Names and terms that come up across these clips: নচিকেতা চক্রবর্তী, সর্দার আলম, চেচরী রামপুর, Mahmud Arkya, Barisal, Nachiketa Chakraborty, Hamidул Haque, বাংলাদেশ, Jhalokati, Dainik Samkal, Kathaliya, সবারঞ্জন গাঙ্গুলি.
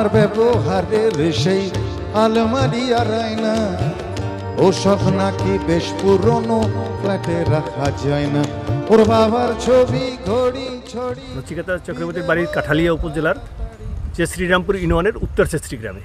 আমার ব্যবহারের সেই আলমারি আরায়না ওসব নাকি বেশ পুরনো ফ্ল্যাটে রাখা যায় না ওর বাবার ছবি ঘড়ি ছড়ি নচিকেতা চক্রবর্তীর বাড়ির কাঠালিয়া উপজেলার চেচরি রামপুর ইউনিয়নের উত্তর চেচরি গ্রামে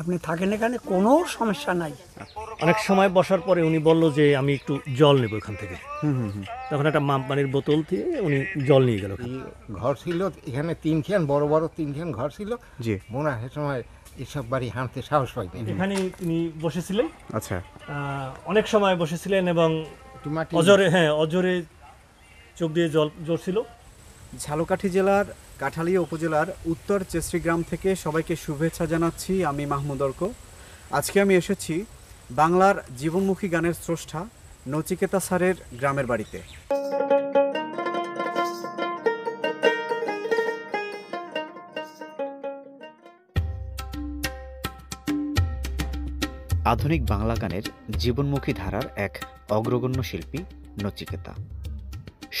আপনি থাকেন এখানে কোনো সমস্যা নাই অনেক সময় বসার পরে উনি বলল যে আমি একটু জল নেব এখান থেকে তখন একটা মামপানির বোতল দিয়ে উনি জল নিয়ে গেল ঘর ছিল এখানে তিনখান বড় বড় তিনখান ঘর ছিল জি মোনা সে সময় এসব বাড়ি হাঁটতে সাহস পাইনি এখানে তিনি বসেছিলেন আচ্ছা অনেক সময় বসেছিলেন এবং অজরে হ্যাঁ অজরে চোখ দিয়ে জল ঝরছিল ঝালকাঠি জেলার কাঠালিয়া উপজেলার উত্তর চেচরি গ্রাম থেকে সবাইকে শুভেচ্ছা জানাচ্ছি আমি মাহমুদ অর্ক আজকে আমি এসেছি বাংলার জীবনমুখী গানের স্রষ্টা নচিকেতা স্যারের গ্রামের বাড়িতে আধুনিক বাংলা গানের জীবনমুখী ধারার এক অগ্রগণ্য শিল্পী নচিকেতা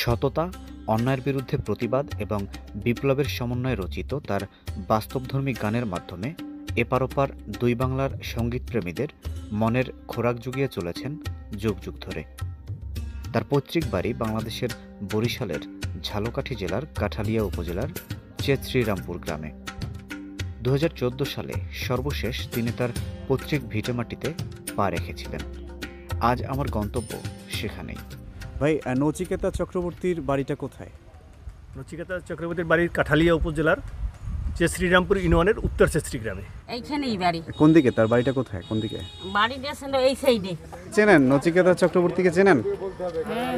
সততা অন্যায়ের বিরুদ্ধে প্রতিবাদ এবং বিপ্লবের সমন্বয়ে রচিত তার বাস্তবধর্মী গানের মাধ্যমে এপার ওপার দুই বাংলার সঙ্গীতপ্রেমীদের মনের খোরাক জুগিয়ে চলেছেন যুগ যুগ ধরে তার পৈতৃক বাড়ি বাংলাদেশের বরিশালের ঝালকাঠি জেলার কাঠালিয়া উপজেলার চেচরি রামপুর গ্রামে 2014 সালে সর্বশেষ তিনি তার পৈতৃক ভিটেমাটিতে পা রেখেছিলেন আজ আমার গন্তব্য সেখানেই ভাই নচিকেতা চক্রবর্তীর বাড়িটা কোথায় নচিকেতা চক্রবর্তীর বাড়ি কাঠালিয়া উপজেলার চেচরি রামপুর ইউনিয়নের উত্তর চেচরি গ্রামে এইখানেই বাড়ি কোন দিকে তার বাড়িটা কোথায় কোন দিকে বাড়ি দেশন এই সাইডে চেনেন নচিকেতা চক্রবর্তীকে চেনেন হ্যাঁ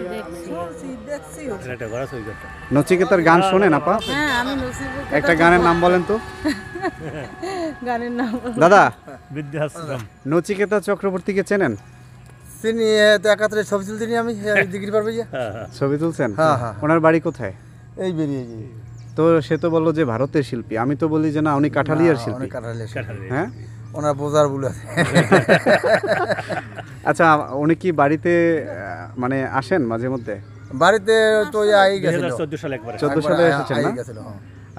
দেখছি এটা বড় সৈকত নচিকেতার গান শুনেন আপা হ্যাঁ আমি নচিকেতা একটা গানের নাম বলেন তো গানের নাম দাদা বিদ্যাশ্রম নচিকেতা চক্রবর্তীকে চেনেন তিনি একাত্রে ছবি তুলতেনি আমি ডিগ্রি পারবো যে ছবি তুলছেন ওনার বাড়ি কোথায় এই বেরিয়ে গিয়ে তো সে তো বললো যে ভারতের শিল্পী আমি তো বলি যে না উনি কাঠালিয়ার শিল্পী হ্যাঁ ওনার বোঝার ভুল আছে আচ্ছা উনি কি বাড়িতে মানে আসেন মাঝে মধ্যে বাড়িতে তো আই গেছিল 14 সালে একবার 14 সালে এসেছেন না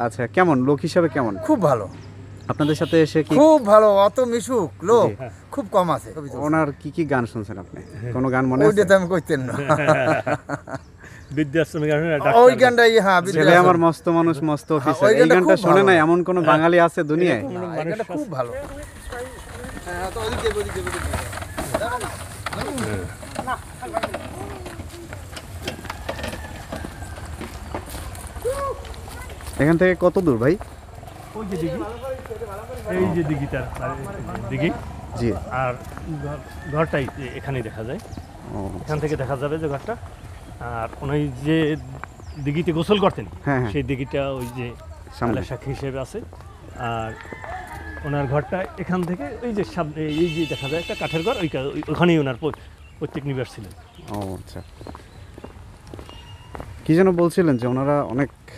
আচ্ছা কেমন লোক হিসাবে কেমন খুব ভালো আপনাদের সাথে এসে কি খুব ভালো অত মিশুক লোক খুব কম আছে ওনার কি কি গান শুনছেন আপনি কোন গান মনে আছে ওইটা আমি কইতেন না বিদ্যাশ্রমের গান ওই গানটাই হ্যাঁ ছেলে আমার মস্ত মানুষ মস্ত অফিসার এই গানটা শুনে না এমন কোন বাঙালি আছে দুনিয়ায় এই গানটা খুব ভালো হ্যাঁ তো ওদিকে না এখান থেকে কত দূর ভাই ওই যে দিঘি এই যে দিঘিটার দিঘি জি আর ঘরটাই এখানেই দেখা যায় এখান থেকে দেখা যাবে যে ঘরটা আর উনি যে দিঘিতে গোসল করতেন সেই দিঘিটা ওই যে সামনে সাক্ষী হিসেবে আছে আর ওনার ঘরটা এখান থেকে ওই যে সামনে এই যে দেখা যায় একটা কাঠের ঘর ওইখানেই ওনার প্রত্যেক নিবাস ছিলেন ও আচ্ছা কি যেন বলছিলেন যে ওনারা অনেক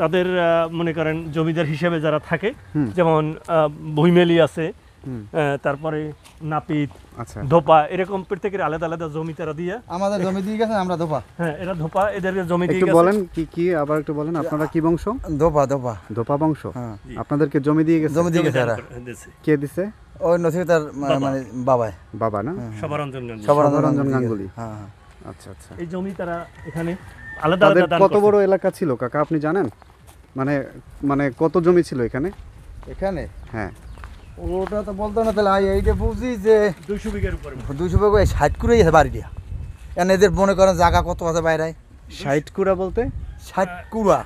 তাদের মনে করেন জমিদার হিসেবে যারা থাকে যেমন ভুইমেলি আছে তারপরে নাপিত ধোপা এরকম প্রত্যেকের আলাদা আলাদা জমি তারা দিয়ে আমাদের জমি দিয়ে গেছে আমরা ধোপা হ্যাঁ এরা ধোপা এদের জমি দিয়ে গেছে একটু বলেন কি কি আবার একটু বলেন আপনারা কি বংশ ধোপা ধোপা ধোপা বংশ আপনাদেরকে জমি দিয়ে গেছে জমি দিয়ে গেছে তারা কে দিছে ওই নচিকেতার মানে বাবাই বাবা না সবারঞ্জন গাঙ্গুলি হ্যাঁ আচ্ছা আচ্ছা এই জমি তারা এখানে আলাদা আলাদা কত বড় এলাকা ছিল কাকা আপনি জানেন মানে মানে কত জমি ছিল এখানে এখানে হ্যাঁ ওটা তো বলতো না তাহলে এইটা বুঝি যে 200 বিঘার উপরে 200 বিঘা 60 কুড়াই আছে বাড়িটা এখানে এদের মনে করেন জায়গা কত আছে বাইরে 60 কুড়া বলতে 60 কুড়া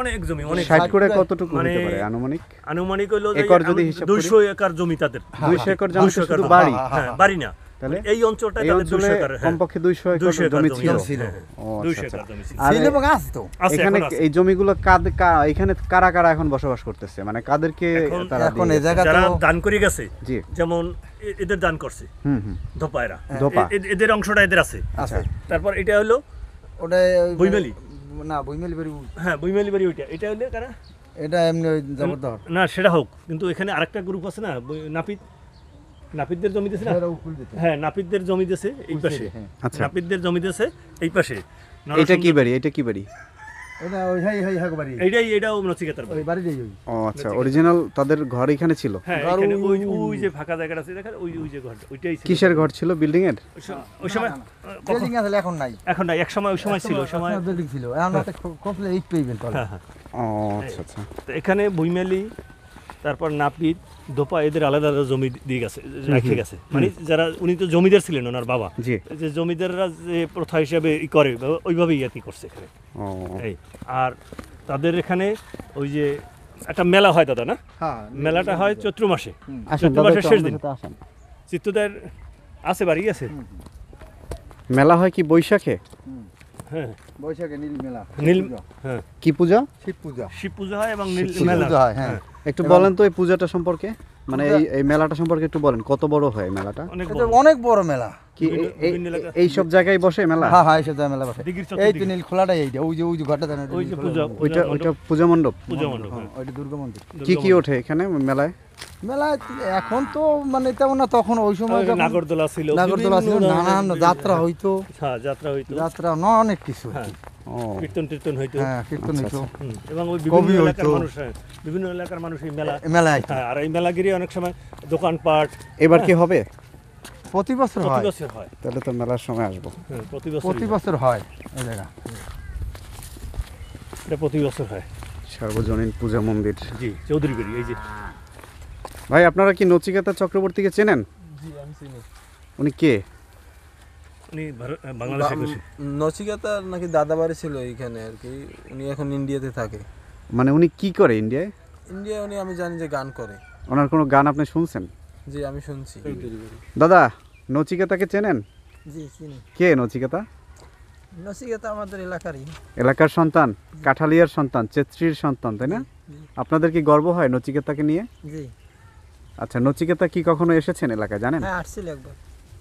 অনেক জমি অনেক 60 করে কতটুকু হতে পারে আনুমানিক আনুমানিক হলো একর যদি হিসাব করি 200 একর জমি তাদের 200 একর জমি শুধু বাড়ি হ্যাঁ বাড়ি না তাহলে এই অঞ্চলটা তাদের 200 একর কমপক্ষে 200 একর জমি ছিল 200 একর জমি ছিল এবং আছে তো এখানে এই জমিগুলো এখানে কারা কারা এখন বসবাস করতেছে মানে কাদেরকে তারা এখন এই জায়গা তো দান করে গেছে জি যেমন এদের দান করছে হুম হুম ধপায়রা এদের অংশটা এদের আছে আচ্ছা তারপর এটা হলো ওটা বইমেলি না বইমেলি বেরি হ্যাঁ বইমেলি বেরি ওটা এটা হলো কারা এটা এমনি জবরদস্ত না সেটা হোক কিন্তু এখানে আরেকটা গ্রুপ আছে না নাপিত নাপিতদের জমি দিয়েছে না হ্যাঁ নাপিতদের জমি দিয়েছে এই পাশে আচ্ছা নাপিতদের জমি দিয়েছে এই পাশে এটা কি বাড়ি এটা ওই হাই হাই হাগ বাড়ি এইটাই এটাও নচিকেতার বাড়ি ওই বাড়ি যাই ওই ও আচ্ছা অরিজিনাল তাদের ঘর এখানে ছিল ঘর ওই ওই যে ফাঁকা জায়গাটা আছে দেখেন ওই ওই যে ঘর ওইটাই ছিল কিসের ঘর ছিল বিল্ডিং এর ওই সময় বিল্ডিং আসলে এখন নাই এক সময় ওই সময় ছিল ওই সময় বিল্ডিং ছিল এখন তো কমপ্লিট ইট পেইবেন তাহলে ও আচ্ছা আচ্ছা তো এখানে ভুইমেলি তারপর নাপিত দোপা এদের আলাদা আলাদা জমি দিয়ে গেছে রেখে গেছে মানে যারা উনি তো জমিদার ছিলেন ওনার বাবা যে জমিদাররা যে প্রথা হিসাবে ই করে ওইভাবেই ইয়াতি করছে এখানে এই আর তাদের এখানে ওই যে একটা মেলা হয় দাদা না হ্যাঁ মেলাটা হয় চৈত্র মাসে চৈত্র মাসের শেষ দিন চিত্তদের আছে বাড়ি আছে মেলা হয় কি বৈশাখে হ্যাঁ বৈশাখে নীল মেলা নীল হ্যাঁ কি পূজা শিব পূজা হয় এবং নীল মেলা হয় হ্যাঁ একটু বলেন তো এই পূজাটা সম্পর্কে মানে এই মেলাটা সম্পর্কে একটু বলেন কত বড় হয় মেলাটা অনেক বড় মেলা কি এই সব জায়গায় বসে মেলা হ্যাঁ হ্যাঁ এই সব জায়গায় মেলা বসে এই তো নীল খোলাটাই এইটা ওই যে ঘরটা জানেন ওই যে পূজা ওইটা পূজা মণ্ডপ ওইটা দুর্গা মন্দির কি কি ওঠে এখানে মেলায় মেলায় এখন তো মানে তেমন না তখন ওই সময় নাগরদোলা ছিল নানান যাত্রা হইতো হ্যাঁ যাত্রা অনেক কিছু দোকানপাট এবার কি হবে প্রতি বছর হয় তাহলে তো মেলার সময় আসবো প্রতি বছর হয় এই জায়গা এটা প্রতি বছর হয় সর্বজনীন পূজা মন্দির জি চৌধুরী বাড়ি এই যে ভাই আপনারা কি নচিকেতা চক্রবর্তীকে চেনেন জি আমি চিনি উনি কে উনি বাংলাদেশে গেছে নচিকেতা নাকি দাদাবাড়ি ছিল এইখানে আর কি উনি এখন ইন্ডিয়াতে থাকে মানে উনি কি করে ইন্ডিয়ায় উনি আমি জানি যে গান করে ওনার কোনো গান আপনি শুনছেন জি আমি শুনছি দাদা নচিকেতাকে চেনেন জি চিনি কে নচিকেতা নচিকেতা আমাদের এলাকার সন্তান কাঠালিয়ার সন্তান চেত্রির সন্তান তাই না আপনাদের কি গর্ব হয় নচিকেতাকে নিয়ে জি আচ্ছা নচিকেতা কি কখনো এসেছেন এলাকায় জানেন হ্যাঁ আসছিল একবার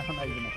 এখন আসবে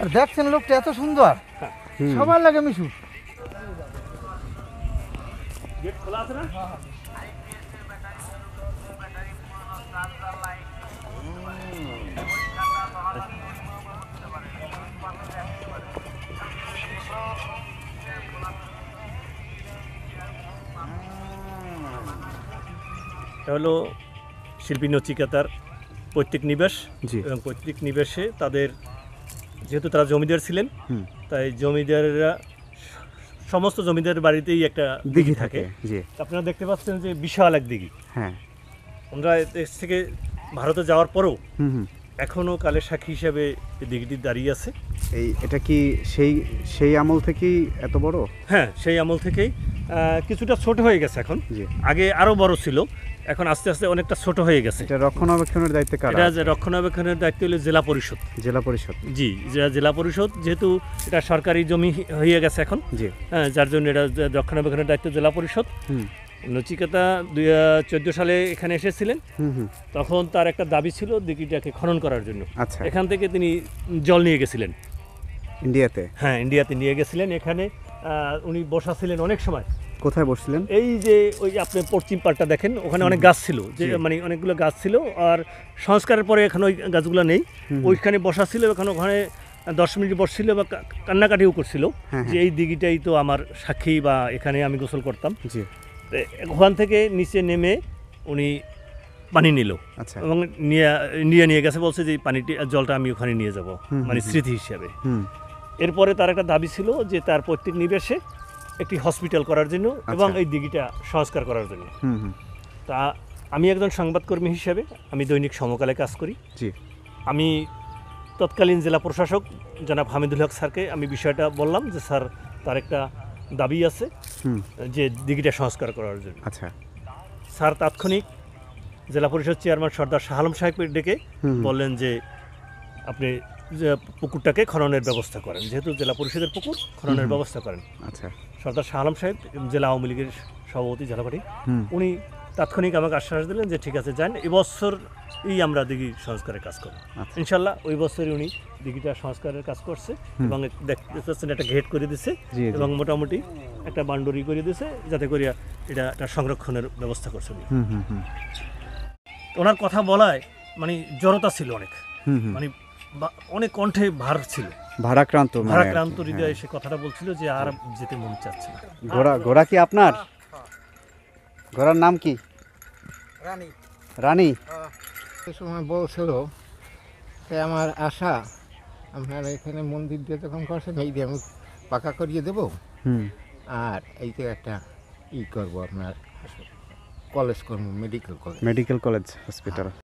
আর দেখছেন লোকটা এত সুন্দর সবার লাগে মিশু গেট খোলা আছে না হলো শিল্পী নচিকেতার পৈতৃক নিবাস এবং পৈতৃক নিবাসে তাদের যেহেতু তারা জমিদার ছিলেন তাই জমিদাররা সমস্ত জমিদার বাড়িতেই একটা দিঘি থাকে আপনারা দেখতে পাচ্ছেন যে বিশাল এক দিঘি হ্যাঁ ওনারা দেশ থেকে ভারতে যাওয়ার পরেও এখনও কালের সাক্ষী হিসাবে এই দিঘিটি দাঁড়িয়ে আছে এই এটা কি সেই আমল থেকেই এত বড় হ্যাঁ সেই আমল থেকেই কিছুটা ছোট হয়ে গেছে এখন আগে আরও বড় ছিল এখন আস্তে আস্তে অনেকটা ছোট হয়ে গেছে এটা রক্ষণাবেক্ষণের দায়িত্ব কার এটা যে রক্ষণাবেক্ষণের দায়িত্ব হলো জেলা পরিষদ জি জেলা পরিষদ যেহেতু এটা সরকারি জমি হয়ে গেছে এখন জি হ্যাঁ যার জন্য এটা রক্ষণাবেক্ষণের দায়িত্ব জেলা পরিষদ নচিকেতা 2014 সালে এখানে এসেছিলেন তখন তার একটা দাবি ছিল দিঘিটাকে খনন করার জন্য। এখান থেকে তিনি জল নিয়ে গেছিলেন ইন্ডিয়াতে। হ্যাঁ, ইন্ডিয়াতে নিয়ে গেছিলেন। এখানে উনি বসা ছিলেন অনেক সময়। কোথায় বসছিলেন? এই যে ওই আপনি পশ্চিম পাড়টা দেখেন, ওখানে অনেক গাছ ছিল, যে মানে অনেকগুলো গাছ ছিল, আর সংস্কারের পরে এখন ওই গাছগুলো নেই। ওইখানে বসা ছিল, ওখানে ওখানে 10 মিনিট বসছিল বা কান্নাকাটিও করছিল যে এই দিঘিটাই তো আমার সাক্ষী, বা এখানে আমি গোসল করতাম। ওখান থেকে নিচে নেমে উনি পানি নিল। আচ্ছা, এবং নিয়ে গেছে, বলছে যে পানিটি জলটা আমি ওখানে নিয়ে যাব, মানে স্মৃতি হিসাবে। এরপরে তার একটা দাবি ছিল যে তার পৈতৃক নিবেশে একটি হসপিটাল করার জন্য এবং এই দিঘিটা সংস্কার করার জন্য। তা আমি একজন সংবাদকর্মী হিসাবে আমি দৈনিক সমকালে কাজ করি। আমি তৎকালীন জেলা প্রশাসক জনাব হামিদুল হক স্যারকে আমি বিষয়টা বললাম যে স্যার তার একটা দাবি আছে যে দিঘিটা সংস্কার করার জন্য। আচ্ছা, স্যার তাৎক্ষণিক জেলা পরিষদ চেয়ারম্যান সর্দার আলম সাহেবকে ডেকে বললেন যে আপনি পুকুরটাকে খননের ব্যবস্থা করেন, যেহেতু জেলা পরিষদের পুকুর, খননের ব্যবস্থা করেন। আচ্ছা, সর্দার আলম সাহেব জেলা আওয়ামী লীগের সভাপতি ঝালকাঠি, উনি তাৎক্ষণিক আমাকে আশ্বাস দিলেন যে ঠিক আছে যান, এবছরই আমরা দিঘি সংস্কারের কাজ করব ইনশাল্লাহ। ওই বছরই উনি দিঘিটা সংস্কারের কাজ করছে এবং দেখতে একটা ঘেট করে দিচ্ছে এবং মোটামুটি একটা বাউন্ডারি করে দিচ্ছে, যাতে করে এটা একটা সংরক্ষণের ব্যবস্থা করছে। ওনার কথা বলায় মানে জড়তা ছিল অনেক, মানে অনেক কণ্ঠে ভার ছিল, ভারাক্রান্ত হৃদয়ে সে কথাটা বলছিল যে আর যেতে মন চাচ্ছে না। ঘোড়া কি আপনার? ঘোড়ার নাম কি? রানী। রানী সে সময় বলছিল যে আমার আশা আপনার এখানে মন্দির দিয়ে যখন করছেন এই দিয়ে আমি পাকা করিয়ে দেবো, আর এই যে একটা ই করবো আপনার কলেজ করবো, মেডিকেল কলেজ হসপিটাল।